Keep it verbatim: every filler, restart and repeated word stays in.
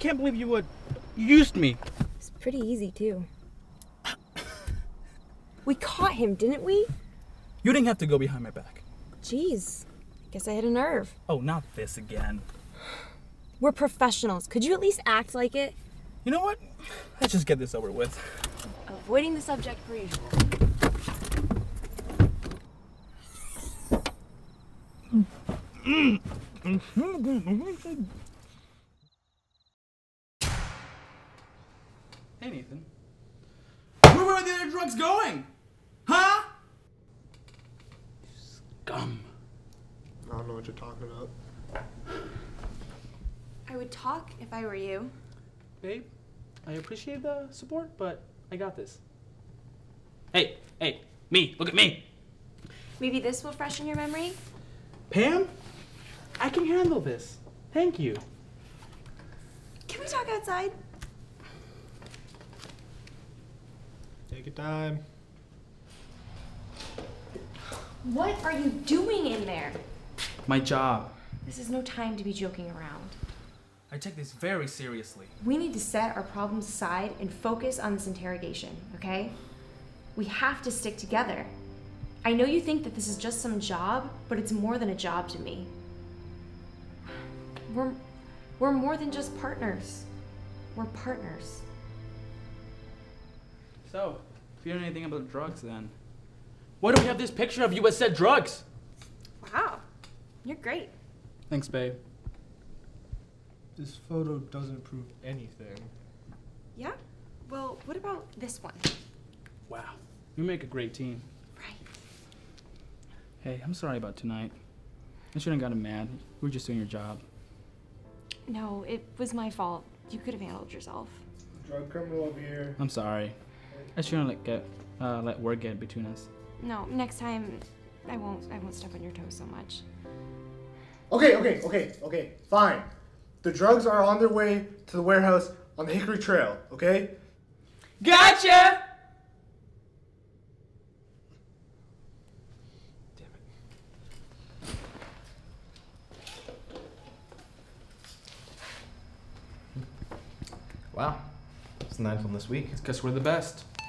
can't believe you would. You used me. It's pretty easy, too. We caught him, didn't we? You didn't have to go behind my back. Jeez. Guess I hit a nerve. Oh, not this again. We're professionals. Could you at least act like it? You know what? Let's just get this over with. Avoiding the subject per usual. Hey, Nathan. Where were the other drugs going? Huh? Scum. I don't know what you're talking about. I would talk if I were you. Babe, I appreciate the support, but I got this. Hey, hey, me, look at me. Maybe this will freshen your memory? Pam, I can handle this. Thank you. Can we talk outside? Take your time. What are you doing in there? My job. This is no time to be joking around. I take this very seriously. We need to set our problems aside and focus on this interrogation, okay? We have to stick together. I know you think that this is just some job, but it's more than a job to me. We're, we're more than just partners. We're partners. So, if you don't know anything about drugs then, why do we have this picture of you that said drugs? Wow, you're great. Thanks, babe. This photo doesn't prove anything. Yeah? Well, what about this one? Wow, you make a great team. Hey, I'm sorry about tonight. I shouldn't have gotten mad. We were just doing your job. No, it was my fault. You could have handled yourself. Drug criminal over here. I'm sorry. I shouldn't let get uh, let word get between us. No, next time I won't. I won't step on your toes so much. Okay, okay, okay, okay. Fine. The drugs are on their way to the warehouse on the Hickory Trail. Okay. Gotcha. Wow, it's nine from this week. It's because we're the best.